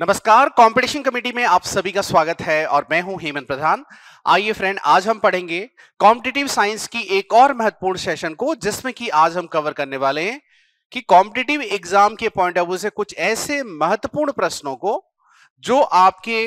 नमस्कार, competition committee में आप सभी का स्वागत है और मैं हूं हेमंत प्रधान। आइए फ्रेंड, आज हम पढ़ेंगे कॉम्पिटिटिव साइंस की एक और महत्वपूर्ण सेशन को, जिसमें कि आज हम कवर करने वाले हैं कि कॉम्पिटिटिव एग्जाम के पॉइंट ऑफ व्यू से कुछ ऐसे महत्वपूर्ण प्रश्नों को जो आपके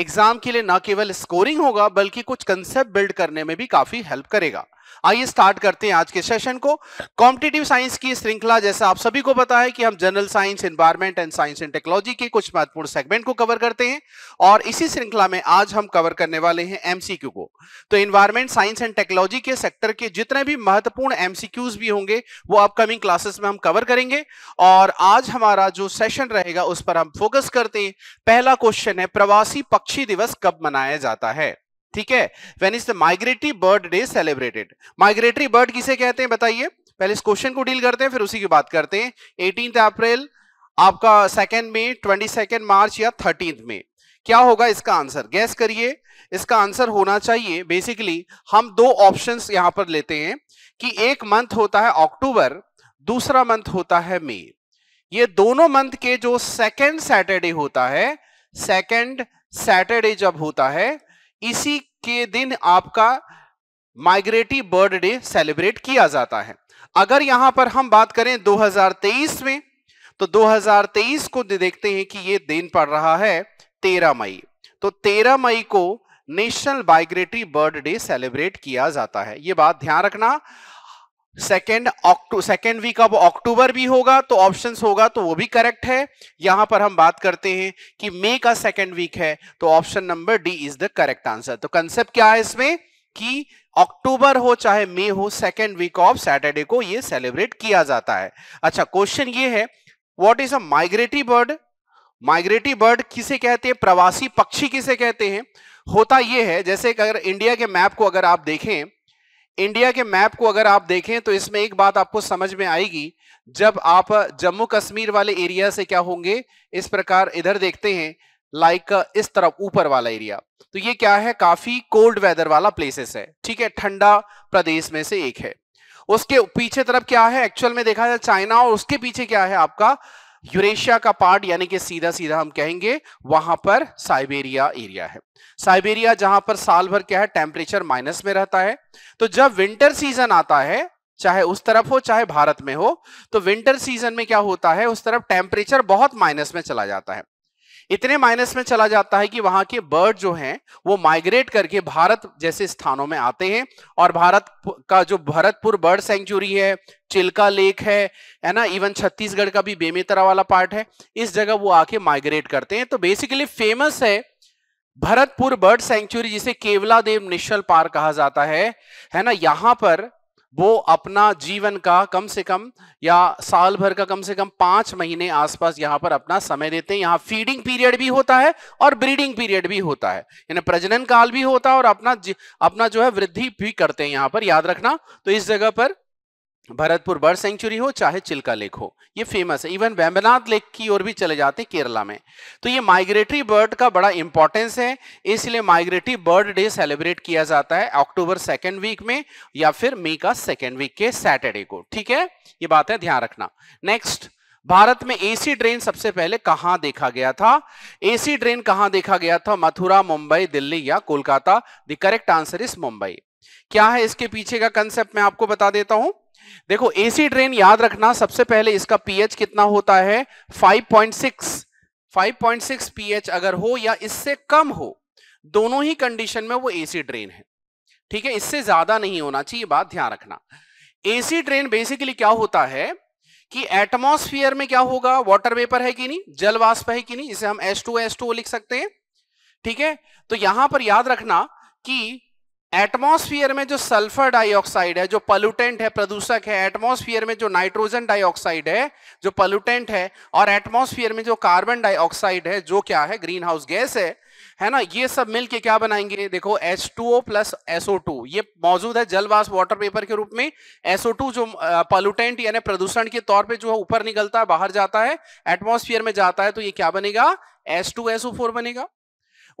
एग्जाम के लिए न केवल स्कोरिंग होगा बल्कि कुछ कंसेप्ट बिल्ड करने में भी काफी हेल्प करेगा। आइए स्टार्ट करते हैं आज के सेशन को। कॉम्पिटिटिव साइंस की श्रृंखला, जैसा आप सभी को पता है कि हम general science, environment and science and technology के कुछ महत्वपूर्ण सेगमेंट को कवर करते हैं और इसी श्रृंखला में आज हम कवर करने वाले हैं एमसीक्यू को। तो एनवायरमेंट, साइंस एंड टेक्नोलॉजी के सेक्टर के जितने भी महत्वपूर्ण एमसीक्यूज भी होंगे वो अपकमिंग क्लासेस में हम कवर करेंगे और आज हमारा जो सेशन रहेगा उस पर हम फोकस करते हैं। पहला क्वेश्चन है, प्रवासी पक्षी दिवस कब मनाया जाता है? ठीक है, when is the migratory bird day celebrated? Migratory bird किसे कहते हैं बताइए? पहले इस क्वेश्चन को डील करते हैं फिर उसी की बात करते हैं। 18 अप्रैल, आपका 2 मई, 22 मार्च या 13 मई, क्या होगा इसका आंसर? गैस करिए। इसका आंसर होना चाहिए, बेसिकली हम दो ऑप्शंस यहां पर लेते हैं कि एक मंथ होता है अक्टूबर, दूसरा मंथ होता है मई। ये दोनों मंथ के जो सेकेंड सैटरडे होता है, सेकेंड सैटरडे जब होता है इसी के दिन आपका माइग्रेटरी बर्ड डे सेलिब्रेट किया जाता है। अगर यहां पर हम बात करें 2023 में, तो 2023 को देखते हैं कि ये दिन पड़ रहा है 13 मई, तो 13 मई को national migratory bird day celebrate किया जाता है। ये बात ध्यान रखना। सेकेंड वीक अब अक्टूबर भी होगा तो ऑप्शंस होगा तो वो भी करेक्ट है। यहां पर हम बात करते हैं कि मई का सेकेंड वीक है तो option number D is the correct answer. तो कंसेप्ट क्या है इसमें कि अक्टूबर हो चाहे मई हो, सेकेंड वीक ऑफ सैटरडे को ये सेलिब्रेट किया जाता है। अच्छा, क्वेश्चन ये है, what is a migratory bird? Migratory bird किसे कहते हैं, प्रवासी पक्षी किसे कहते हैं? होता यह है, जैसे अगर इंडिया के मैप को अगर आप देखें, इंडिया के मैप को अगर आप देखें तो इसमें एक बात आपको समझ में आएगी, जब आप जम्मू कश्मीर वाले एरिया से क्या होंगे इस प्रकार इधर देखते हैं, लाइक इस तरफ ऊपर वाला एरिया, तो ये क्या है, काफी कोल्ड वेदर वाला प्लेसेस है। ठीक है, ठंडा प्रदेश में से एक है। उसके पीछे तरफ क्या है, एक्चुअल में देखा जाए चाइना, और उसके पीछे क्या है आपका यूरेशिया का पार्ट, यानी कि सीधा सीधा हम कहेंगे वहां पर साइबेरिया एरिया है। साइबेरिया जहां पर साल भर क्या है, टेम्परेचर माइनस में रहता है। तो जब विंटर सीजन आता है, चाहे उस तरफ हो चाहे भारत में हो, तो विंटर सीजन में क्या होता है, उस तरफ टेम्परेचर बहुत माइनस में चला जाता है। इतने माइनस में चला जाता है कि वहां के बर्ड जो हैं वो माइग्रेट करके भारत जैसे स्थानों में आते हैं और भारत का जो भरतपुर बर्ड सेंचुरी है, चिल्का लेक है ना, इवन छत्तीसगढ़ का भी बेमेतरा वाला पार्ट है, इस जगह वो आके माइग्रेट करते हैं। तो बेसिकली फेमस है भरतपुर बर्ड सेंचुरी, जिसे केवलादेव नेशनल पार्क कहा जाता है ना। यहाँ पर वो अपना जीवन का कम से कम या साल भर का कम से कम 5 महीने आसपास यहाँ पर अपना समय देते हैं। यहाँ फीडिंग पीरियड भी होता है और ब्रीडिंग पीरियड भी होता है, यानी प्रजनन काल भी होता है और अपना जो है वृद्धि भी करते हैं यहाँ पर, याद रखना। तो इस जगह पर भरतपुर बर्ड सेंचुरी हो चाहे चिल्का लेक हो, ये फेमस है। इवन वेम्बनाद लेक की ओर भी चले जाते हैं केरला में। तो ये माइग्रेटरी बर्ड का बड़ा इंपॉर्टेंस है, इसलिए माइग्रेटरी बर्ड डे सेलिब्रेट किया जाता है अक्टूबर सेकेंड वीक में या फिर मई का सेकेंड वीक के सैटरडे को। ठीक है, ये बात है ध्यान रखना। नेक्स्ट, भारत में एसी ट्रेन सबसे पहले कहां देखा गया था? एसी ट्रेन कहां देखा गया था, मथुरा, मुंबई, दिल्ली या Kolkata? The correct answer is Mumbai. क्या है इसके पीछे का कंसेप्ट, मैं आपको बता देता हूं। देखो, एसी ट्रेन याद रखना, सबसे पहले इसका पीएच कितना होता है, 5.6 पीएच अगर हो या इससे कम हो, दोनों ही कंडीशन में वो एसी ट्रेन है। ठीक है, इससे ज्यादा नहीं होना चाहिए, बात ध्यान रखना। एसी ट्रेन बेसिकली क्या होता है कि एटमॉस्फेयर में क्या होगा, वाटर वेपर है कि नहीं, जल वाष्प है कि नहीं, इसे हम H2O लिख सकते हैं। ठीक है, तो यहां पर याद रखना कि एटमॉस्फेयर में जो सल्फर डाइऑक्साइड है जो पॉल्यूटेंट है, प्रदूषक है, एटमॉस्फेयर में जो नाइट्रोजन डाइऑक्साइड है जो पॉल्यूटेंट है, और एटमॉस्फेयर में जो कार्बन डाइऑक्साइड है जो क्या है, ग्रीन हाउस गैस है ना, ये सब मिलके क्या बनाएंगे, देखो H2O प्लस SO2, ये मौजूद है जलवाष्प वाटर पेपर के रूप में। SO2 जो पॉल्यूटेंट यानी प्रदूषण के तौर पे जो है ऊपर निकलता है, बाहर जाता है, एटमॉस्फेयर में जाता है, तो ये क्या बनेगा, H2SO4 बनेगा।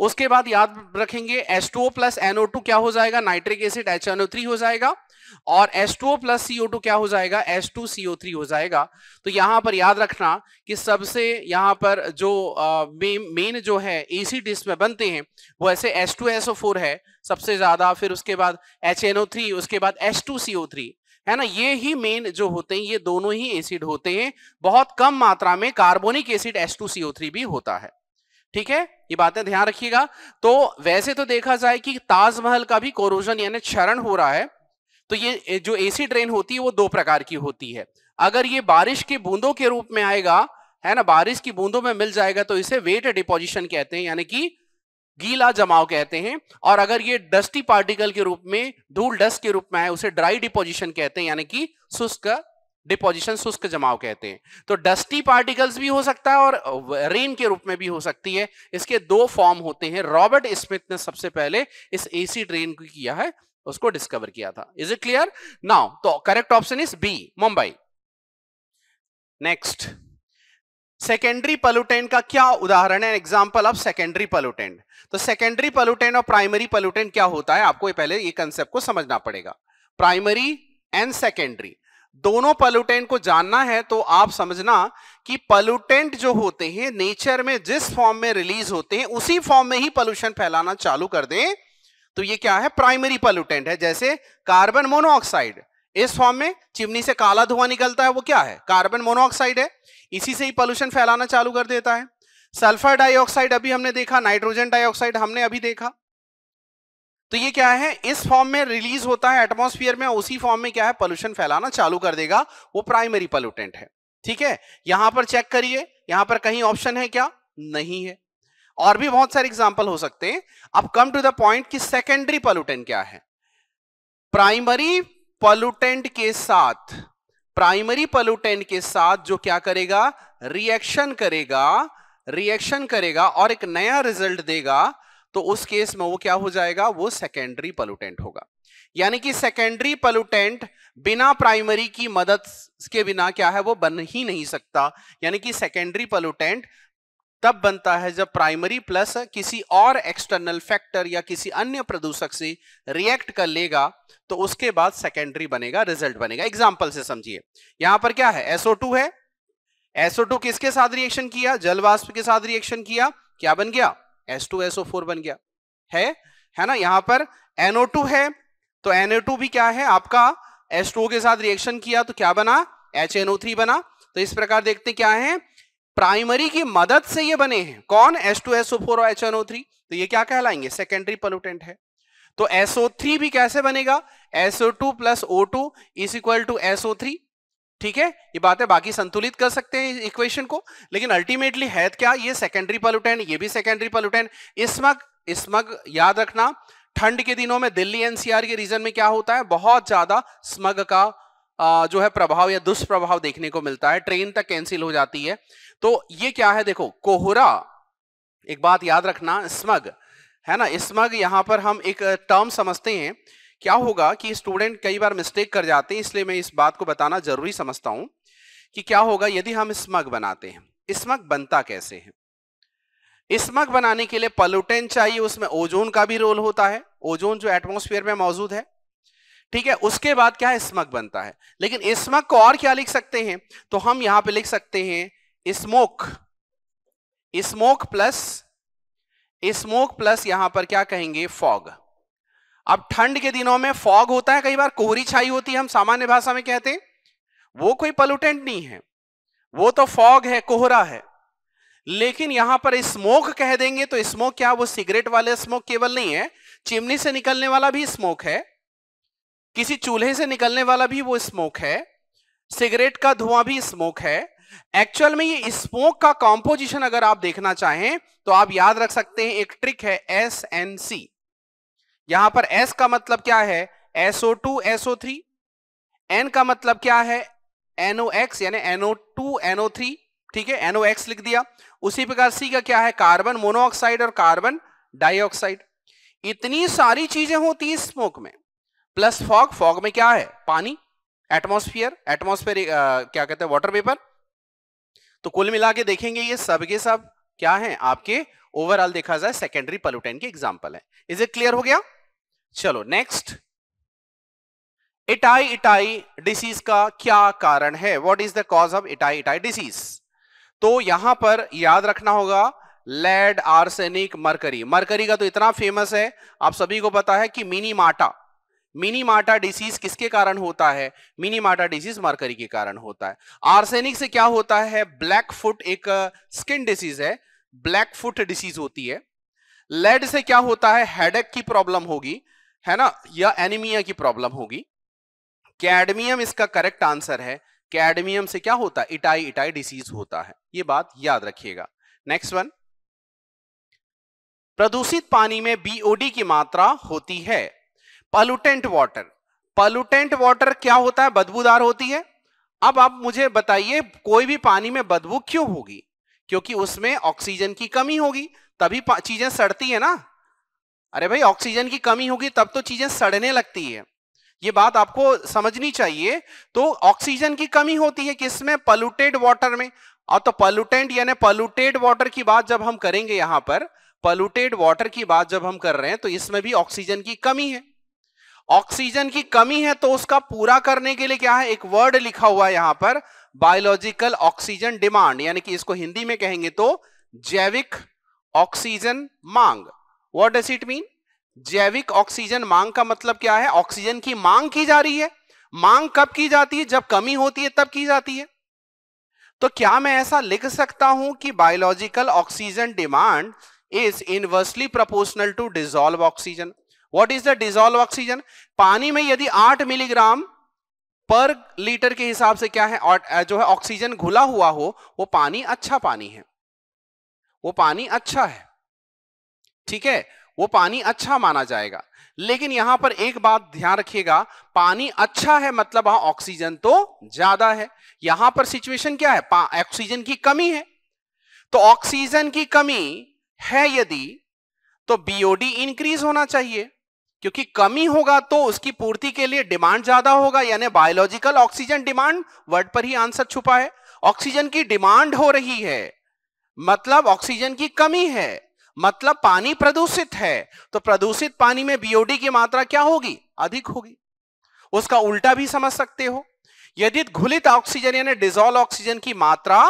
उसके बाद याद रखेंगे H2O प्लस NO2 क्या हो जाएगा, नाइट्रिक एसिड HNO3 हो जाएगा, और H2O प्लस CO2 क्या हो जाएगा, H2CO3 हो जाएगा। तो यहाँ पर याद रखना कि सबसे यहाँ पर जो मेन जो है एसिड इसमें बनते हैं वो ऐसे H2SO4 है सबसे ज्यादा, फिर उसके बाद HNO3, उसके बाद H2CO3 है ना, ये ही मेन जो होते हैं, ये दोनों ही एसिड होते हैं। बहुत कम मात्रा में कार्बोनिक एसिड H2CO3 भी होता है। ठीक है, ये बातें ध्यान रखिएगा। तो वैसे तो देखा जाए कि ताजमहल का भी कोरोजन यानी क्षरण हो रहा है, तो ये जो एसिड रेन होती है वो दो प्रकार की होती है। अगर ये बारिश की बूंदों के रूप में आएगा, है ना, बारिश की बूंदों में मिल जाएगा तो इसे वेट डिपोजिशन कहते हैं, यानी कि गीला जमाव कहते हैं। और अगर ये डस्टी पार्टिकल के रूप में, धूल डस्ट के रूप में आए, उसे ड्राई डिपोजिशन कहते हैं, यानी कि शुष्क डिपोजिशन, शुष्क जमाव कहते हैं। तो डस्टी पार्टिकल्स भी हो सकता है और रेन के रूप में भी हो सकती है। इसके दो फॉर्म होते हैं। रॉबर्ट स्मिथ ने सबसे पहले इस एसिड रेन को किया है, उसको डिस्कवर किया था। Is it clear now? तो correct option is B, Mumbai. Next, secondary pollutant का क्या उदाहरण है, एग्जांपल ऑफ सेकेंडरी पॉल्यूटेंट। तो सेकेंडरी पॉल्यूटेंट और प्राइमरी पॉल्यूटेंट क्या होता है, आपको पहले ये कंसेप्ट को समझना पड़ेगा। प्राइमरी एंड सेकेंडरी दोनों पॉल्यूटेंट को जानना है, तो आप समझना कि पॉल्यूटेंट जो होते हैं नेचर में जिस फॉर्म में रिलीज होते हैं उसी फॉर्म में ही पॉल्यूशन फैलाना चालू कर दें तो ये क्या है, प्राइमरी पॉल्यूटेंट है। जैसे कार्बन मोनोऑक्साइड इस फॉर्म में, चिमनी से काला धुआं निकलता है, वो क्या है, कार्बन मोनोऑक्साइड है, इसी से ही पॉल्यूशन फैलाना चालू कर देता है। सल्फर डाइऑक्साइड अभी हमने देखा, नाइट्रोजन डाइऑक्साइड हमने अभी देखा, तो ये क्या है, इस फॉर्म में रिलीज होता है एटमॉस्फेयर में, उसी फॉर्म में क्या है, पॉल्यूशन फैलाना चालू कर देगा, वो प्राइमरी पॉल्यूटेंट है। ठीक है, यहां पर चेक करिए, यहां पर कहीं ऑप्शन है क्या, नहीं है। और भी बहुत सारे एग्जाम्पल हो सकते हैं। अब कम टू द पॉइंट कि सेकेंडरी पॉल्यूटेंट क्या है। प्राइमरी पॉल्यूटेंट के साथ, प्राइमरी पॉल्यूटेंट के साथ जो क्या करेगा, रिएक्शन करेगा, रिएक्शन करेगा और एक नया रिजल्ट देगा, तो उस केस में वो क्या हो जाएगा, वो सेकेंडरी पॉल्यूटेंट होगा। यानी कि सेकेंडरी पॉल्यूटेंट बिना प्राइमरी की मदद के बिना क्या है, वो बन ही नहीं सकता। यानी कि सेकेंडरी पॉल्यूटेंट तब बनता है जब प्राइमरी प्लस किसी और एक्सटर्नल फैक्टर या किसी अन्य प्रदूषक से रिएक्ट कर लेगा, तो उसके बाद सेकेंडरी बनेगा, रिजल्ट बनेगा। एग्जांपल से समझिए, यहां पर क्या है, SO2 है, SO2 किसके साथ रिएक्शन किया, जलवाष्प के साथ रिएक्शन किया, क्या बन गया, H2SO4 बन गया है ना। यहां पर NO2 है, तो NO2 भी क्या है आपका, H2O के साथ रिएक्शन किया तो क्या बना, HNO3 बना। तो इस प्रकार देखते क्या है, प्राइमरी की मदद से ये बने हैं, कौन, H2SO4 और HNO3, तो ये क्या कहलाएंगे, सेकेंडरी पॉल्यूटेंट है। तो SO3 भी कैसे बनेगा, SO2 plus O2 is equal to SO3। ठीक है, ये बात है, बाकी संतुलित कर सकते हैं इक्वेशन को, लेकिन अल्टीमेटली है क्या, ये सेकेंडरी पॉल्यूटेंट, ये भी सेकेंडरी पॉल्यूटेंट। स्मग याद रखना, ठंड के दिनों में दिल्ली NCR के रीजन में क्या होता है, बहुत ज्यादा स्मग का जो है प्रभाव या दुष्प्रभाव देखने को मिलता है, ट्रेन तक कैंसिल हो जाती है। तो ये क्या है, देखो कोहरा, एक बात याद रखना, स्मग है ना, स्मग यहाँ पर हम एक टर्म समझते हैं। क्या होगा कि स्टूडेंट कई बार मिस्टेक कर जाते हैं, इसलिए मैं इस बात को बताना जरूरी समझता हूं कि क्या होगा यदि हम स्मग बनाते हैं। स्मग बनता कैसे है, स्मग बनाने के लिए पॉल्यूटेंट चाहिए, उसमें ओजोन का भी रोल होता है, ओजोन जो एटमोस्फेयर में मौजूद है। ठीक है, उसके बाद क्या है, स्मग बनता है। लेकिन स्मग को और क्या लिख सकते हैं, तो हम यहां पे लिख सकते हैं स्मोक, स्मोक प्लस यहां पर क्या कहेंगे, फॉग। अब ठंड के दिनों में फॉग होता है, कई बार कोहरी छाई होती है, हम सामान्य भाषा में कहते हैं, वो कोई पॉल्यूटेंट नहीं है, वो तो फॉग है, कोहरा है। लेकिन यहां पर स्मोक कह देंगे तो स्मोक क्या, वो सिगरेट वाले स्मोक केवल नहीं है, चिमनी से निकलने वाला भी स्मोक है, किसी चूल्हे से निकलने वाला भी वो स्मोक है, सिगरेट का धुआं भी स्मोक है। एक्चुअल में ये स्मोक का कॉम्पोजिशन अगर आप देखना चाहें तो आप याद रख सकते हैं, एक ट्रिक है SNC। यहां पर S का मतलब क्या है, SO2 SO3, N का मतलब क्या है, NOx यानी NO2 NO3, ठीक है, NOx लिख दिया। उसी प्रकार C का क्या है, कार्बन मोनोऑक्साइड और कार्बन डाइऑक्साइड। इतनी सारी चीजें होती है स्मोक में, प्लस फॉग, फॉग में क्या है, पानी, एटमॉस्फेयर क्या कहते हैं, वाटर वेपर। तो कुल मिला के देखेंगे ये सब के सब क्या हैं, आपके ओवरऑल देखा जाए सेकेंडरी पोल्यूटेंट के एग्जाम्पल है। इज इट क्लियर हो गया? चलो नेक्स्ट, इटाई इटाई डिसीज का क्या कारण है? What is the cause of itai itai disease? तो यहां पर याद रखना होगा लेड, आर्सेनिक, मरकरी। मरकरी का तो इतना फेमस है, आप सभी को पता है कि मिनीमाटा, मिनीमाटा डिसीज किसके कारण होता है? मिनीमाटा डिसीज मरकरी के कारण होता है। आर्सेनिक से क्या होता है? ब्लैक फुट, एक स्किन डिसीज है, ब्लैक फुट डिसीज होती है। लेड से क्या होता है? हेडेक की प्रॉब्लम होगी, है ना, या एनीमिया की प्रॉब्लम होगी। कैडमियम इसका करेक्ट आंसर है। कैडमियम से क्या होता है? इटाई इटाई डिसीज होता है। ये बात याद रखिएगा। नेक्स्ट वन, प्रदूषित पानी में बीओडी की मात्रा होती है। पॉल्यूटेंट वाटर, पॉल्यूटेंट वाटर क्या होता है? बदबूदार होती है। अब आप मुझे बताइए कोई भी पानी में बदबू क्यों होगी? क्योंकि उसमें ऑक्सीजन की कमी होगी, तभी चीजें सड़ती है ना। अरे भाई ऑक्सीजन की कमी होगी तब तो चीजें सड़ने लगती है, ये बात आपको समझनी चाहिए। तो ऑक्सीजन की कमी होती है किसमें? पॉल्यूटेड वाटर में। और तो पॉल्यूटेंट यानी पॉल्यूटेड वाटर की बात जब हम करेंगे, यहां पर पॉल्यूटेड वाटर की बात जब हम कर रहे हैं तो इसमें भी ऑक्सीजन की कमी है। ऑक्सीजन की कमी है तो उसका पूरा करने के लिए क्या है? एक वर्ड लिखा हुआ है यहां पर, बायोलॉजिकल ऑक्सीजन डिमांड, यानी कि इसको हिंदी में कहेंगे तो जैविक ऑक्सीजन मांग। What does it mean? जैविक ऑक्सीजन मांग का मतलब क्या है? ऑक्सीजन की मांग की जा रही है। मांग कब की जाती है? जब कमी होती है तब की जाती है। तो क्या मैं ऐसा लिख सकता हूं कि biological oxygen demand is inversely proportional to dissolve oxygen? What is the dissolve oxygen? पानी में यदि 8 मिलीग्राम पर लीटर के हिसाब से क्या है जो है ऑक्सीजन घुला हुआ हो, वो पानी अच्छा पानी है, वो पानी अच्छा है, ठीक है, वो पानी अच्छा माना जाएगा। लेकिन यहां पर एक बात ध्यान रखिएगा, पानी अच्छा है मतलब वहां ऑक्सीजन तो ज्यादा है। यहां पर सिचुएशन क्या है? ऑक्सीजन की कमी है। तो ऑक्सीजन की कमी है यदि, तो बीओडी इंक्रीज होना चाहिए, क्योंकि कमी होगा तो उसकी पूर्ति के लिए डिमांड ज्यादा होगा, यानी बायोलॉजिकल ऑक्सीजन डिमांड, वर्ड पर ही आंसर छुपा है। ऑक्सीजन की डिमांड हो रही है मतलब ऑक्सीजन की कमी है, मतलब पानी प्रदूषित है। तो प्रदूषित पानी में बीओडी की मात्रा क्या होगी? अधिक होगी। उसका उल्टा भी समझ सकते हो, यदि घुलित ऑक्सीजन यानी डिसॉल्व ऑक्सीजन की मात्रा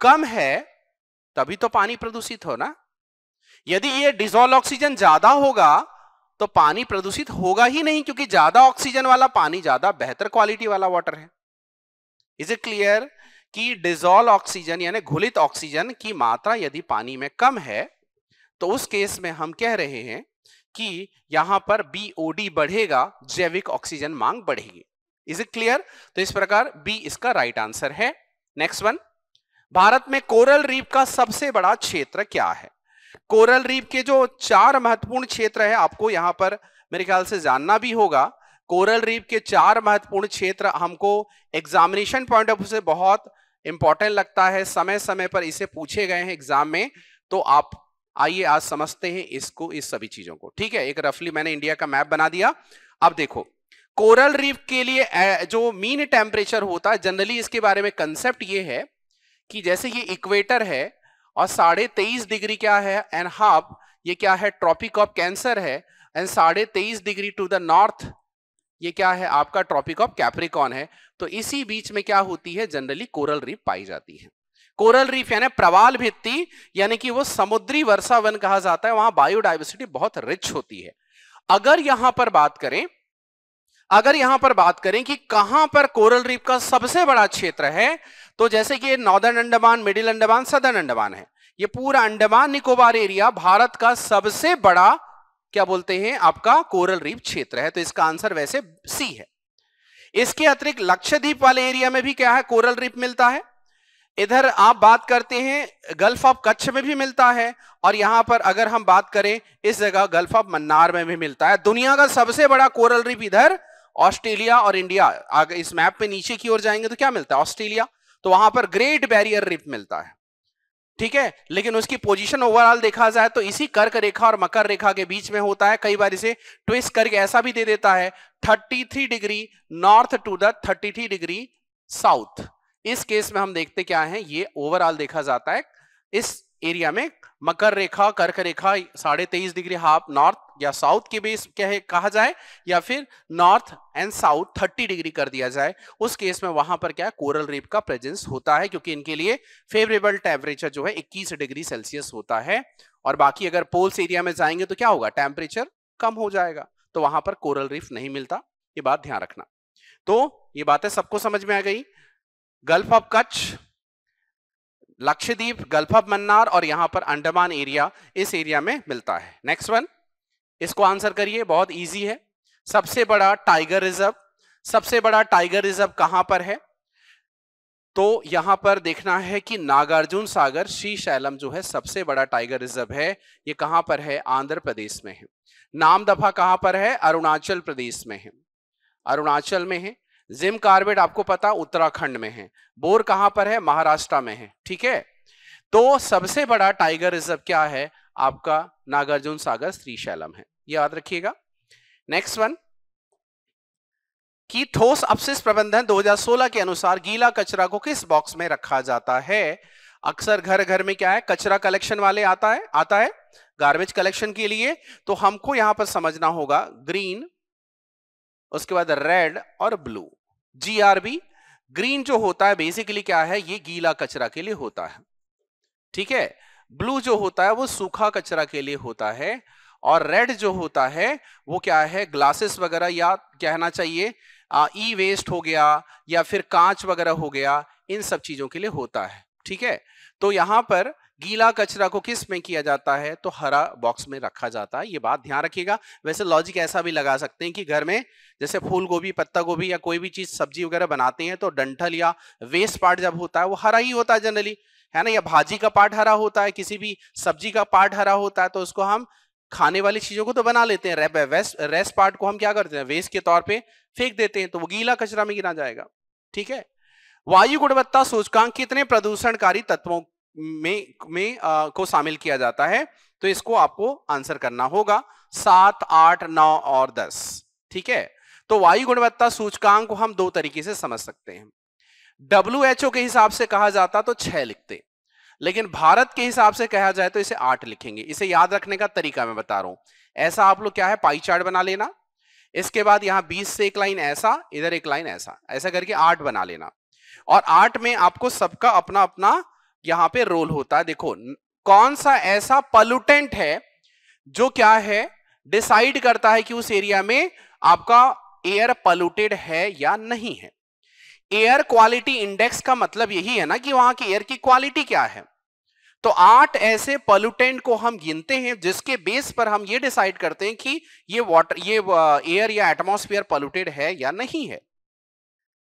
कम है तभी तो पानी प्रदूषित हो ना। यदि ये डिसॉल्व ऑक्सीजन ज्यादा होगा तो पानी प्रदूषित होगा ही नहीं, क्योंकि ज्यादा ऑक्सीजन वाला पानी ज्यादा बेहतर क्वालिटी वाला वाटर है। इज इट क्लियर कि डिसॉल्व ऑक्सीजन यानी घुलित ऑक्सीजन की मात्रा यदि पानी में कम है तो उस केस में हम कह रहे हैं कि यहां पर बीओडी बढ़ेगा, जैविक ऑक्सीजन मांग बढ़ेगी। Is it clear? तो इस प्रकार बी इसका राइट आंसर है। नेक्स्ट वन, भारत में कोरल रीफ का सबसे बड़ा क्षेत्र क्या है? कोरल रीफ के जो 4 महत्वपूर्ण क्षेत्र है, आपको यहां पर मेरे ख्याल से जानना भी होगा। कोरल रीफ के 4 महत्वपूर्ण क्षेत्र हमको एग्जामिनेशन पॉइंट ऑफ व्यू से बहुत इंपॉर्टेंट लगता है, समय समय पर इसे पूछे गए हैं एग्जाम में। तो आप आइए आज समझते हैं इसको, इस सभी चीजों को, ठीक है। एक रफली मैंने इंडिया का मैप बना दिया। अब देखो कोरल रीफ के लिए जो मीन टेम्परेचर होता है, जनरली इसके बारे में कंसेप्ट ये है कि जैसे ये इक्वेटर है और 23.5 डिग्री क्या है एंड हाफ, ये क्या है ट्रॉपिक ऑफ कैंसर है, and 23.5 degree to the north ये क्या है आपका ट्रॉपिक ऑफ कैप्रिकॉन है। तो इसी बीच में क्या होती है, जनरली कोरल रीफ पाई जाती है। कोरल रीफ यानी प्रवाल भित्ति, यानी कि वो समुद्री वर्षा वन कहा जाता है, वहां बायोडाइवर्सिटी बहुत रिच होती है। अगर यहां पर बात करें कि कहां पर कोरल रीफ का सबसे बड़ा क्षेत्र है, तो जैसे कि northern Andaman, middle Andaman, southern Andaman है, ये पूरा अंडमान निकोबार एरिया भारत का सबसे बड़ा क्या बोलते हैं आपका कोरल रीफ क्षेत्र है। तो इसका आंसर वैसे सी है। इसके अतिरिक्त लक्षद्वीप वाले एरिया में भी क्या है कोरल रीफ मिलता है। इधर आप बात करते हैं गल्फ ऑफ कच्छ में भी मिलता है, और यहां पर अगर हम बात करें इस जगह गल्फ ऑफ मन्नार में भी मिलता है। दुनिया का सबसे बड़ा कोरल रीफ इधर ऑस्ट्रेलिया और इंडिया, अगर इस मैप पे नीचे की ओर जाएंगे तो क्या मिलता है ऑस्ट्रेलिया, तो वहां पर ग्रेट बैरियर रीफ मिलता है, ठीक है। लेकिन उसकी पोजीशन ओवरऑल देखा जाए तो इसी कर्क रेखा और मकर रेखा के बीच में होता है। कई बार इसे ट्विस्ट करके ऐसा भी दे देता है 33 degree north to the 33 degree south. इस केस में हम देखते क्या है, ये ओवरऑल देखा जाता है इस एरिया में मकर रेखा, कर्क रेखा 23.5 डिग्री हाफ नॉर्थ या साउथ के बेस कहा जाए या फिर नॉर्थ एंड साउथ 30 डिग्री कर दिया जाए, उस केस में वहां पर क्या कोरल रीफ का प्रेजेंस होता है, क्योंकि इनके लिए फेवरेबल टेम्परेचर जो है 21 डिग्री सेल्सियस होता है। और बाकी अगर पोल्स एरिया में जाएंगे तो क्या होगा, टेम्परेचर कम हो जाएगा, तो वहां पर कोरल रीफ नहीं मिलता, ये बात ध्यान रखना। तो ये बातें सबको समझ में आ गई। Gulf of Kutch, Lakshadweep, gulf of Mannar और यहां पर अंडमान एरिया, इस एरिया में मिलता है। नेक्स्ट वन, इसको आंसर करिए, बहुत इजी है। सबसे बड़ा टाइगर रिजर्व, सबसे बड़ा टाइगर रिजर्व कहां पर है, तो यहां पर देखना है कि नागार्जुन सागर श्रीशैलम जो है सबसे बड़ा टाइगर रिजर्व है, ये कहां पर है, आंध्र प्रदेश में है। नाम दफा कहां पर है, अरुणाचल प्रदेश में है, अरुणाचल में है। जिम कार्बेट आपको पता उत्तराखंड में है। बोर कहां पर है, महाराष्ट्र में है, ठीक है। तो सबसे बड़ा टाइगर रिजर्व क्या है आपका, नागार्जुन सागर श्रीशैलम है, याद रखिएगा। नेक्स्ट वन, कि ठोस अपशिष्ट प्रबंधन 2016 के अनुसार गीला कचरा को किस बॉक्स में रखा जाता है। अक्सर घर घर में क्या है, कचरा कलेक्शन वाले आता है गार्बेज कलेक्शन के लिए, तो हमको यहां पर समझना होगा ग्रीन, उसके बाद रेड और ब्लू, जीआरबी। ग्रीन जो होता है बेसिकली क्या है, ये गीला कचरा के लिए होता है, ठीक है। ब्लू जो होता है वो सूखा कचरा के लिए होता है, और रेड जो होता है वो क्या है, ग्लासेस वगैरह या कहना चाहिए ई वेस्ट हो गया या फिर कांच वगैरह हो गया, इन सब चीजों के लिए होता है, ठीक है। तो यहाँ पर गीला कचरा को किस में किया जाता है, तो हरा बॉक्स में रखा जाता है, ये बात ध्यान रखिएगा। वैसे लॉजिक ऐसा भी लगा सकते हैं कि घर में जैसे फूल गोभी, पत्ता गोभी या कोई भी चीज सब्जी वगैरह बनाते हैं तो डंठल या वेस्ट पार्ट जब होता है वो हरा ही होता है जनरली, है ना, या भाजी का पार्ट हरा होता है, किसी भी सब्जी का पार्ट हरा होता है, तो उसको हम खाने वाली चीजों को तो बना लेते हैं, रेस्ट पार्ट को हम क्या करते हैं, वेस्ट के तौर पे फेंक देते हैं, तो वो गीला कचरा में गिना जाएगा, ठीक है। वायु गुणवत्ता सूचकांक कितने प्रदूषणकारी तत्वों को शामिल किया जाता है, तो इसको आपको आंसर करना होगा 7, 8, 9 और 10, ठीक है। तो वायु गुणवत्ता सूचकांक को हम दो तरीके से समझ सकते हैं। WHO के हिसाब से कहा जाता तो 6 लिखते, लेकिन भारत के हिसाब से कहा जाए तो इसे 8 लिखेंगे। इसे याद रखने का तरीका मैं बता रहा हूं, ऐसा आप लोग क्या है पाई चार्ट बना लेना, इसके बाद यहाँ 20 से एक लाइन ऐसा, इधर एक लाइन ऐसा, ऐसा करके 8 बना लेना। और 8 में आपको सबका अपना अपना यहाँ पे रोल होता है। देखो कौन सा ऐसा पॉल्यूटेंट है जो क्या है डिसाइड करता है कि उस एरिया में आपका एयर पॉल्यूटेड है या नहीं है। एयर क्वालिटी इंडेक्स का मतलब यही है ना कि वहां की एयर की क्वालिटी क्या है। तो 8 ऐसे पॉल्यूटेंट को हम गिनते हैं जिसके बेस पर हम ये डिसाइड करते हैं कि ये एयर या एटमॉस्फेयर पॉल्यूटेड है या नहीं है,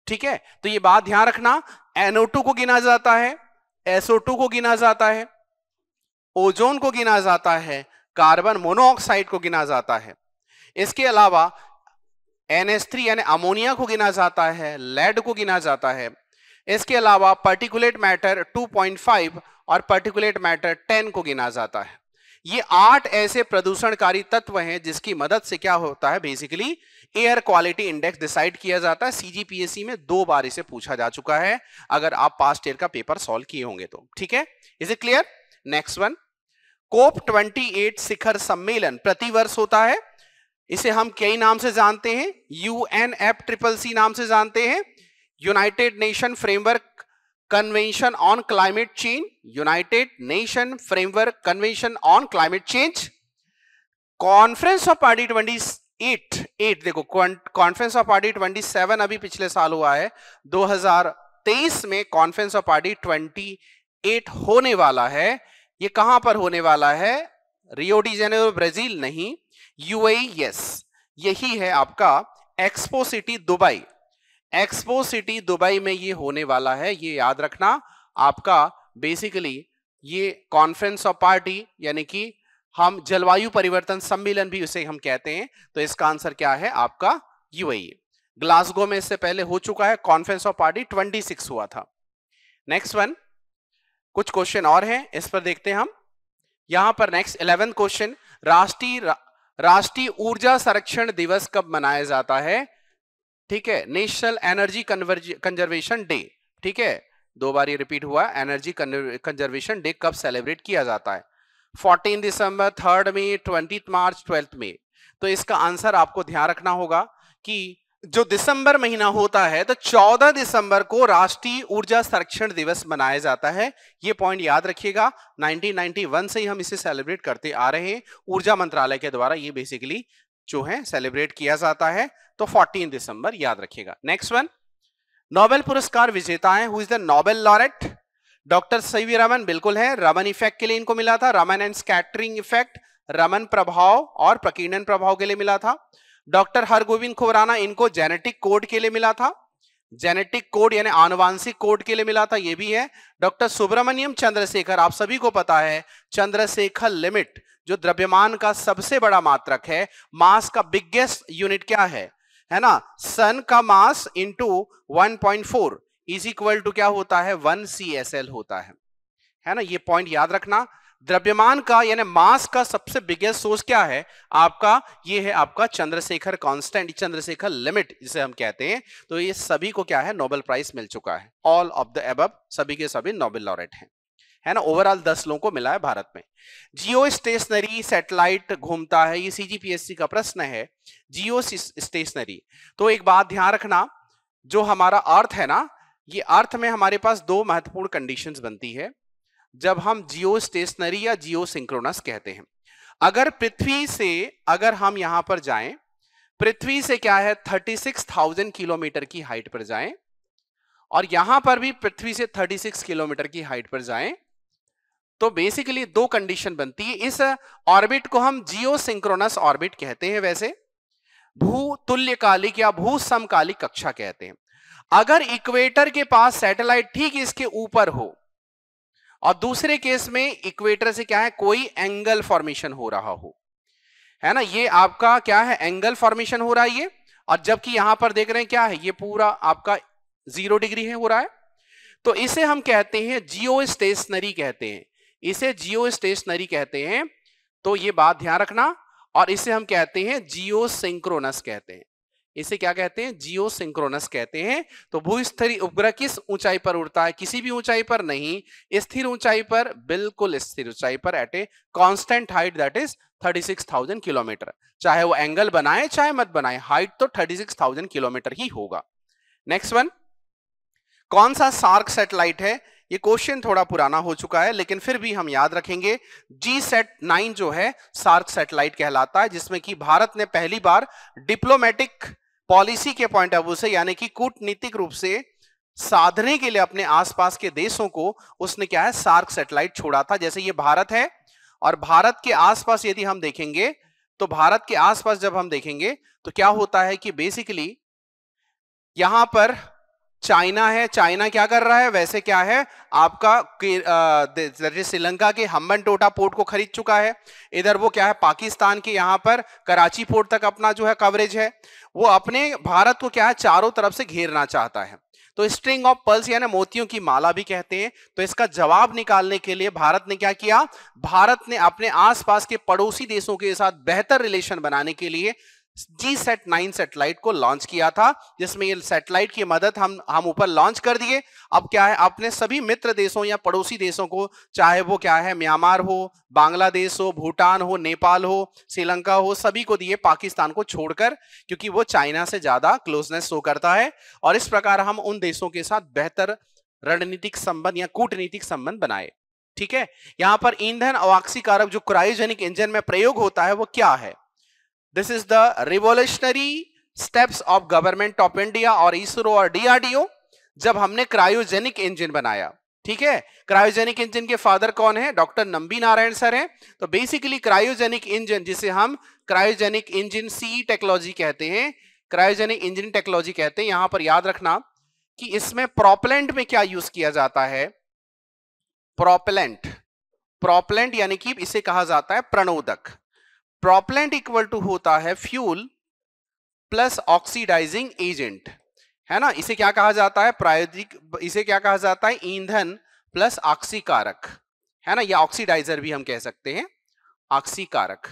ठीक है। तो ये बात ध्यान रखना, NO2 को गिना जाता है, SO2 को गिना जाता है, ओजोन को गिना जाता है, कार्बन मोनोऑक्साइड को गिना जाता है, इसके अलावा NH3 यानी अमोनिया को गिना जाता है, लेड को गिना जाता है, इसके अलावा पार्टिकुलेट मैटर 2.5 और पार्टिकुलेट मैटर 10 को गिना जाता है। ये 8 ऐसे प्रदूषणकारी तत्व हैं जिसकी मदद से क्या होता है basically air quality index decide किया जाता है। CGPSC में 2 बार इसे पूछा जा चुका है अगर आप पास्ट ईयर का पेपर सॉल्व किए होंगे तो, ठीक है। Is it clear. Next one, COP28 शिखर सम्मेलन प्रतिवर्ष होता है। इसे हम कई नाम से जानते हैं, UNFCCC नाम से जानते हैं, United nation framework convention on climate change, United nation framework convention on climate change, conference of party 28, देखो कॉन्फ्रेंस ऑफ पार्टी 27 अभी पिछले साल हुआ है 2023 में, कॉन्फ्रेंस ऑफ पार्टी 28 होने वाला है। ये कहां पर होने वाला है, रियो डी जेनेरो ब्राजील नहीं, UAE, यस यही है आपका expo city Dubai, expo city Dubai में ये होने वाला है। ये याद रखना आपका बेसिकली ये कॉन्फ्रेंस ऑफ पार्टी यानी कि हम जलवायु परिवर्तन सम्मेलन भी उसे हम कहते हैं, तो इसका आंसर क्या है आपका UAE। ग्लासगो में इससे पहले हो चुका है कॉन्फ्रेंस ऑफ पार्टी 26 हुआ था। नेक्स्ट वन, कुछ क्वेश्चन और हैं इस पर देखते हैं हम। यहां पर नेक्स्ट 11 क्वेश्चन, राष्ट्रीय ऊर्जा संरक्षण दिवस कब मनाया जाता है, ठीक है। नेशनल एनर्जी कंजर्वेशन डे, ठीक है। दो बार ये रिपीट हुआ। एनर्जी कंजर्वेशन डे कब सेलिब्रेट किया जाता है? 14 दिसंबर, 3 मई, 20 मार्च, 12 मई। तो इसका आंसर आपको ध्यान रखना होगा कि जो दिसंबर महीना होता है तो 14 दिसंबर को राष्ट्रीय ऊर्जा संरक्षण दिवस मनाया जाता है। ये पॉइंट याद रखिएगा, 1991 से ही हम इसे सेलिब्रेट करते आ रहे हैं। ऊर्जा मंत्रालय के द्वारा ये बेसिकली जो है सेलिब्रेट किया जाता है। तो 14 दिसंबर याद रखिएगा। नेक्स्ट वन, नोबेल पुरस्कार विजेता है, who is the Nobel laureate? Doctor C V Raman बिल्कुल है। रमन इफेक्ट के लिए इनको मिला था, Raman and scattering effect, Raman प्रभाव और प्रकीर्णन प्रभाव के लिए मिला था। डॉक्टर हरगोविंद खोराना, इनको जेनेटिक कोड के लिए मिला था, जेनेटिक कोड यानी आनुवांशिक कोड के लिए मिला था, ये भी है। डॉक्टर सुब्रमण्यम चंद्रशेखर, आप सभी को पता है चंद्रशेखर लिमिट जो द्रव्यमान का सबसे बड़ा मात्रक है, मास का बिगेस्ट यूनिट क्या है ना? सन का mass into 1.4 is equal to क्या होता है? 1 CSL होता है ना? ये पॉइंट याद रखना। द्रव्यमान का यानी मास का सबसे बिगेस्ट सोर्स क्या है आपका? ये है आपका चंद्रशेखर कांस्टेंट, चंद्रशेखर लिमिट जिसे हम कहते हैं। तो ये सभी को क्या है? नोबेल प्राइज मिल चुका है। ऑल ऑफ द अबव सभी के सभी नोबेल लॉरेट हैं, है ना? ओवरऑल 10 लोगों को मिला है भारत में। जियो स्टेशनरी सैटेलाइट घूमता है, ये CGPSC का प्रश्न है, जियो स्टेशनरी। तो एक बात ध्यान रखना, जो हमारा अर्थ है ना, ये अर्थ में हमारे पास दो महत्वपूर्ण कंडीशंस बनती है जब हम जियो स्टेशनरी या जियो सिंक्रोनस कहते हैं। अगर पृथ्वी से अगर हम यहां पर जाएं, पृथ्वी से क्या है 36,000 किलोमीटर की हाइट पर जाएं, और यहां पर भी पृथ्वी से 36 किलोमीटर की हाइट पर जाएं, तो बेसिकली दो कंडीशन बनती है। इस ऑर्बिट को हम जियो सिंक्रोनस ऑर्बिट कहते हैं, वैसे भू तुल्यकालिक या भू समकालिक कक्षा कहते हैं। अगर इक्वेटर के पास सैटेलाइट ठीक इसके ऊपर हो, और दूसरे केस में इक्वेटर से क्या है कोई एंगल फॉर्मेशन हो रहा हो, है ना? ये आपका क्या है एंगल फॉर्मेशन हो रहा है ये, और जबकि यहां पर देख रहे हैं क्या है ये पूरा आपका 0 डिग्री है हो रहा है, तो इसे हम कहते हैं जियो स्टेशनरी कहते हैं, इसे जियो स्टेशनरी कहते हैं। तो ये बात ध्यान रखना। और इसे हम कहते हैं जियो सिंक्रोनस कहते हैं, इसे क्या कहते हैं? जियो सिंक्रोनस कहते हैं। तो भूस्थलीय उपग्रह किस ऊंचाई पर उड़ता है? किसी भी ऊंचाई पर नहीं, स्थिर ऊंचाई पर, बिल्कुल स्थिर ऊंचाई पर, at a constant height that is 36,000 kilometre. चाहे वो एंगल बनाए चाहे मत बनाए, हाइट तो 36,000 किलोमीटर ही होगा। नेक्स्ट वन, कौन सा सार्क सैटेलाइट है? ये क्वेश्चन थोड़ा पुराना हो चुका है लेकिन फिर भी हम याद रखेंगे। G-SAT-9 जो है सार्क सैटेलाइट कहलाता है, जिसमें कि भारत ने पहली बार डिप्लोमेटिक पॉलिसी के पॉइंट ऑफ व्यू से यानी कि कूटनीतिक रूप से साधने के लिए अपने आसपास के देशों को उसने क्या है सार्क सैटेलाइट छोड़ा था। जैसे ये भारत है और भारत के आसपास यदि हम देखेंगे तो भारत के आसपास जब हम देखेंगे तो क्या होता है कि बेसिकली यहां पर चाइना है, चाइना क्या कर रहा है वैसे क्या है आपका श्रीलंका के हम्बनटोटा पोर्ट को खरीद चुका है। इधर वो क्या है पाकिस्तान के यहाँ पर कराची पोर्ट तक अपना जो है कवरेज है। वो अपने भारत को क्या है चारों तरफ से घेरना चाहता है। तो स्ट्रिंग ऑफ पर्ल्स यानी मोतियों की माला भी कहते हैं। तो इसका जवाब निकालने के लिए भारत ने क्या किया, भारत ने अपने आसपास के पड़ोसी देशों के साथ बेहतर रिलेशन बनाने के लिए G-SAT-9 सैटेलाइट को लॉन्च किया था, जिसमें ये सैटेलाइट की मदद हम ऊपर लॉन्च कर दिए। अब क्या है अपने सभी मित्र देशों या पड़ोसी देशों को, चाहे वो क्या है म्यांमार हो, बांग्लादेश हो, भूटान हो, नेपाल हो, श्रीलंका हो, सभी को दिए पाकिस्तान को छोड़कर, क्योंकि वो चाइना से ज्यादा क्लोजनेस शो करता है। और इस प्रकार हम उन देशों के साथ बेहतर रणनीतिक संबंध या कूटनीतिक संबंध बनाए। ठीक है, यहाँ पर ईंधन अवाक्सीकारक जो क्रायोजेनिक इंजन में प्रयोग होता है वो क्या है? This is the revolutionary steps of government of India और इसरो और DRDO, जब हमने क्रायोजेनिक इंजन बनाया। ठीक है, क्रायोजेनिक इंजन के फादर कौन है? डॉक्टर नंबी नारायण सर हैं। तो बेसिकली क्रायोजेनिक इंजन, जिसे हम क्रायोजेनिक इंजन CE टेक्नोलॉजी कहते हैं, क्रायोजेनिक इंजन टेक्नोलॉजी कहते हैं। यहां पर याद रखना कि इसमें प्रोपेलेंट में क्या यूज किया जाता है? प्रोपेलेंट, प्रोपेलेंट यानी कि इसे कहा जाता है प्रणोदक। प्रोपेलेंट इक्वल टू होता है फ्यूल प्लस ऑक्सीडाइजिंग एजेंट, है ना? इसे क्या कहा जाता है? प्रायोगिक, इसे क्या कहा जाता है? ईंधन प्लस ऑक्सीकारक, है ना? या ऑक्सीडाइजर भी हम कह सकते हैं, ऑक्सीकारक।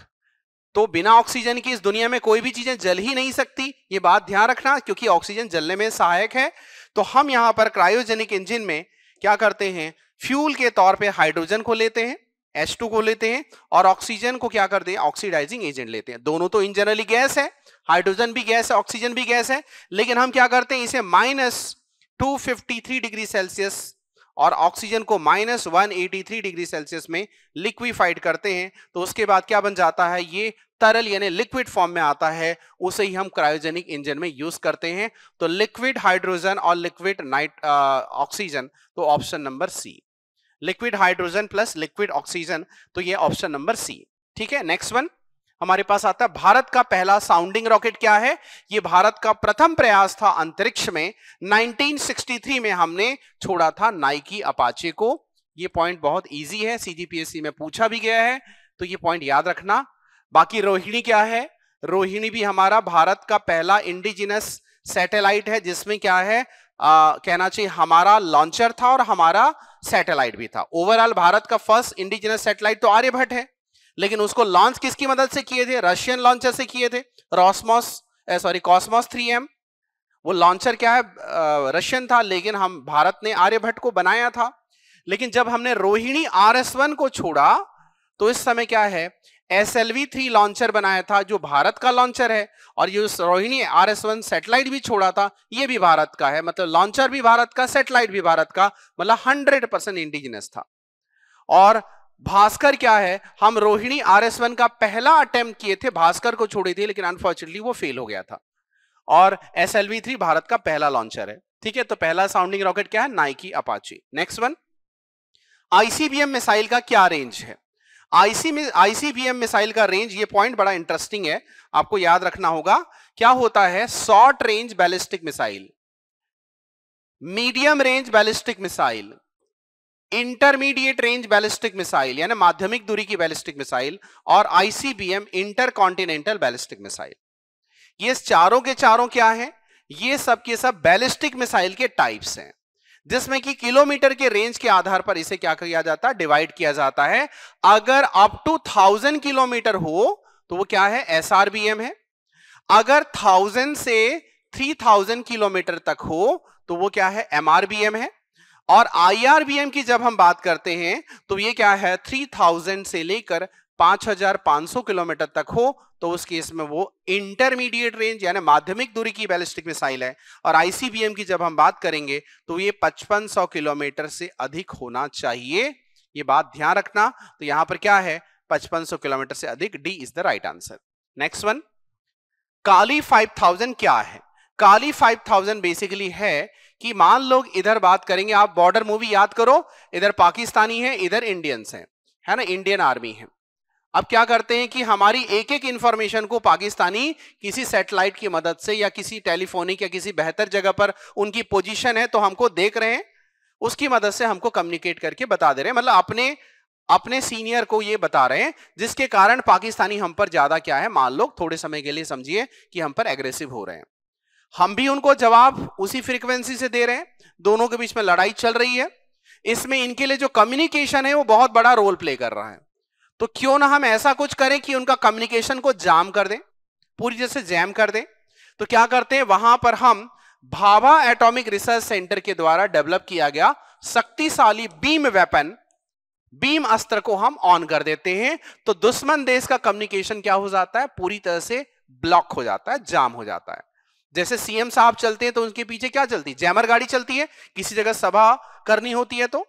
तो बिना ऑक्सीजन की इस दुनिया में कोई भी चीजें जल ही नहीं सकती, ये बात ध्यान रखना, क्योंकि ऑक्सीजन जलने में सहायक है। तो हम यहाँ पर क्रायोजेनिक इंजन में क्या करते हैं, फ्यूल के तौर पे हाइड्रोजन को लेते हैं, H2 को लेते हैं, और ऑक्सीजन को क्या करते हैं, ऑक्सीडाइजिंग एजेंट लेते हैं। दोनों तो इन जनरली गैस है, हाइड्रोजन भी गैस है, ऑक्सीजन भी गैस है, लेकिन हम क्या करते हैं, इसे -253 डिग्री सेल्सियस और ऑक्सीजन को -183 डिग्री सेल्सियस में लिक्विफाइड करते हैं, तो उसके बाद क्या बन जाता है, ये तरल यानी लिक्विड फॉर्म में आता है, उसे ही हम क्रायोजेनिक इंजन में यूज करते हैं। तो लिक्विड हाइड्रोजन और लिक्विड ऑक्सीजन, तो option number C, liquid hydrogen plus liquid oxygen, तो ये ऑप्शन नंबर सी। ठीक है, नेक्स्ट वन हमारे पास आता है, भारत का पहला साउंडिंग रॉकेट क्या है। ये भारत का प्रथम प्रयास था अंतरिक्ष में, 1963 में हमने छोड़ा था नाइकी अपाची को। ये पॉइंट बहुत इजी है, सीजीपीएससी में पूछा भी गया है, तो ये पॉइंट याद रखना। बाकी रोहिणी क्या है, रोहिणी भी हमारा भारत का पहला इंडिजिनस सैटेलाइट है, जिसमें क्या है, कहना चाहिए हमारा लॉन्चर था और हमारा सैटेलाइट भी था। ओवरऑल भारत का फर्स्ट इंडिजिनस सैटेलाइट तो आर्यभट्ट है, लेकिन उसको लॉन्च किसकी मदद से किए थे, रशियन लॉन्चर से किए थे, कॉस्मॉस 3M। वो लॉन्चर क्या है, रशियन था, लेकिन हम भारत ने आर्यभट्ट को बनाया था। लेकिन जब हमने रोहिणी RS-1 को छोड़ा, तो इस समय क्या है, SLV-3 लॉन्चर बनाया था, जो भारत का लॉन्चर है, और ये रोहिणी RS-1 सैटेलाइट भी छोड़ा था, ये भी भारत का है, मतलब लॉन्चर भी भारत का, सैटेलाइट भी भारत का, मतलब 100% इंडिजिनस था। और भास्कर क्या है, हम रोहिणी RS-1 का पहला अटेम्प्ट किए थे, भास्कर को छोड़े थे, लेकिन अनफॉर्चुनेटली वो फेल हो गया था। और SLV-3 भारत का पहला लॉन्चर है। ठीक है, तो पहला साउंडिंग रॉकेट क्या है, Nike Apache. Next one, ICBM missile का क्या रेंज है। ICBM मिसाइल का रेंज, ये पॉइंट बड़ा इंटरेस्टिंग है, आपको याद रखना होगा। क्या होता है, short range ballistic missile, medium range ballistic missile, intermediate range ballistic missile यानी माध्यमिक दूरी की बैलिस्टिक मिसाइल, और ICBM inter continental ballistic missile. ये चारों के चारों क्या है, ये सब के सब बैलिस्टिक मिसाइल के टाइप्स हैं, जिसमें कि किलोमीटर के रेंज के आधार पर इसे क्या किया जाता है, डिवाइड किया जाता है। अगर अप टू 1000 किलोमीटर हो तो वो क्या है, SRBM है। अगर 1000 से 3000 किलोमीटर तक हो तो वो क्या है, MRBM है। और IRBM की जब हम बात करते हैं तो ये क्या है, 3000 से लेकर 5500 किलोमीटर तक हो तो उस केस में वो इंटरमीडिएट रेंज यानी माध्यमिक दूरी की बैलिस्टिक मिसाइल है। और ICBM की जब हम बात करेंगे तो ये 5500 किलोमीटर से अधिक होना चाहिए, ये बात ध्यान रखना। तो यहाँ पर क्या है, 5500 किलोमीटर से अधिक, D is the right answer. Next one, Kali 5000 क्या है। काली 5000 बेसिकली है कि मान लो इधर बात करेंगे, आप बॉर्डर मूवी याद करो, इधर पाकिस्तानी है, इधर इंडियंस है ना, इंडियन आर्मी है। अब क्या करते हैं कि हमारी एक एक इंफॉर्मेशन को पाकिस्तानी किसी सैटेलाइट की मदद से या किसी टेलीफोनिक या किसी बेहतर जगह पर उनकी पोजीशन है तो हमको देख रहे हैं, उसकी मदद से हमको कम्युनिकेट करके बता दे रहे हैं, मतलब अपने सीनियर को ये बता रहे हैं, जिसके कारण पाकिस्तानी हम पर ज्यादा क्या है, मान लो थोड़े समय के लिए समझिए कि हम पर एग्रेसिव हो रहे हैं, हम भी उनको जवाब उसी फ्रीक्वेंसी से दे रहे हैं, दोनों के बीच में लड़ाई चल रही है। इसमें इनके लिए जो कम्युनिकेशन है वो बहुत बड़ा रोल प्ले कर रहा है, तो क्यों ना हम ऐसा कुछ करें कि उनका कम्युनिकेशन को जाम कर दें, पूरी तरह से जैम कर दें। तो क्या करते हैं, वहां पर हम भाभा एटॉमिक रिसर्च सेंटर के द्वारा डेवलप किया गया शक्तिशाली बीम वेपन, बीम अस्त्र को हम ऑन कर देते हैं, तो दुश्मन देश का कम्युनिकेशन क्या हो जाता है, पूरी तरह से ब्लॉक हो जाता है, जाम हो जाता है। जैसे CM साहब चलते हैं तो उनके पीछे क्या चलती है, जैमर गाड़ी चलती है, किसी जगह सभा करनी होती है तो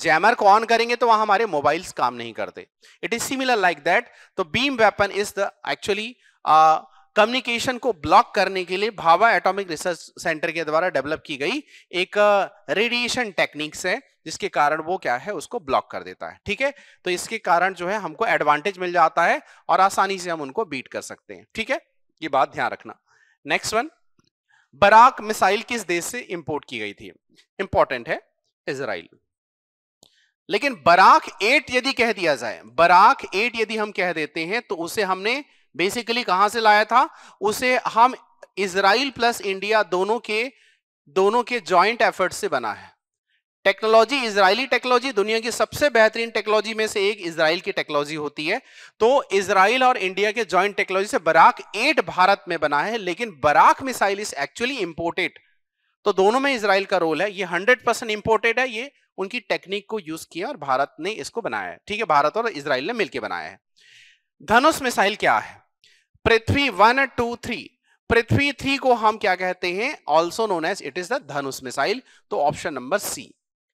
जैमर को ऑन करेंगे तो वहां हमारे मोबाइल्स काम नहीं करते। It is similar like that. तो beam weapon is the actually communication को ब्लॉक करने के लिए भाभा एटॉमिक रिसर्च सेंटर के द्वारा डेवलप की गई एक रेडिएशन टेक्निक्स है, जिसके कारण वो क्या है, उसको ब्लॉक कर देता है। ठीक है, तो इसके कारण जो है हमको एडवांटेज मिल जाता है और आसानी से हम उनको बीट कर सकते हैं। ठीक है, ये बात ध्यान रखना। नेक्स्ट वन, बराक मिसाइल किस देश से इंपोर्ट की गई थी। इंपॉर्टेंट है, इजराइल। लेकिन बराक 8 यदि कह दिया जाए, बराक 8 यदि हम कह देते हैं तो उसे हमने बेसिकली कहां से लाया था, उसे हम इजराइल प्लस इंडिया दोनों के जॉइंट एफर्ट से बना है। टेक्नोलॉजी, इजरायली टेक्नोलॉजी दुनिया की सबसे बेहतरीन टेक्नोलॉजी में से एक इजराइल की टेक्नोलॉजी होती है, तो इजराइल और इंडिया के जॉइंट टेक्नोलॉजी से बराक 8 भारत में बना है। लेकिन Barak missile is actually imported तो दोनों में इसराइल का रोल है। ये 100% इम्पोर्टेड है, ये उनकी टेक्निक को यूज किया और भारत ने इसको बनाया है। ठीक है, भारत और इसराइल ने मिलकर बनाया है। धनुष मिसाइल क्या है? पृथ्वी 1, 2, 3। पृथ्वी 3 को हम क्या कहते हैं? Also known as it is the Dhanush missile. तो ऑप्शन नंबर सी।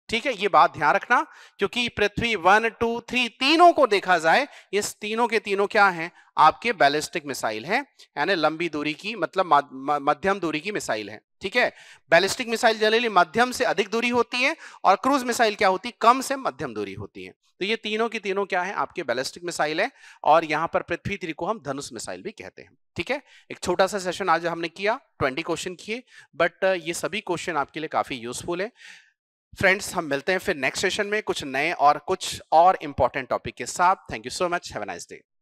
ठीक है, ये बात ध्यान रखना, क्योंकि पृथ्वी 1, 2, 3 तीनों को देखा जाए, ये तीनों के तीनों क्या हैं? आपके बैलिस्टिक मिसाइल हैं, यानी लंबी दूरी की, मतलब मध्यम दूरी की मिसाइल हैं। ठीक है, बैलिस्टिक मिसाइल जनरली मध्यम से अधिक दूरी होती है और क्रूज मिसाइल क्या होती है? कम से मध्यम दूरी होती है। तो ये तीनों की तीनों क्या है? आपके बैलिस्टिक मिसाइल है। और यहाँ पर पृथ्वी 3 को हम धनुष मिसाइल भी कहते हैं। ठीक है, एक छोटा सा सेशन आज हमने किया, 20 क्वेश्चन किए, बट ये सभी क्वेश्चन आपके लिए काफी यूजफुल है। फ्रेंड्स, हम मिलते हैं फिर नेक्स्ट सेशन में कुछ नए और इंपॉर्टेंट टॉपिक के साथ। Thank you so much, have a nice day.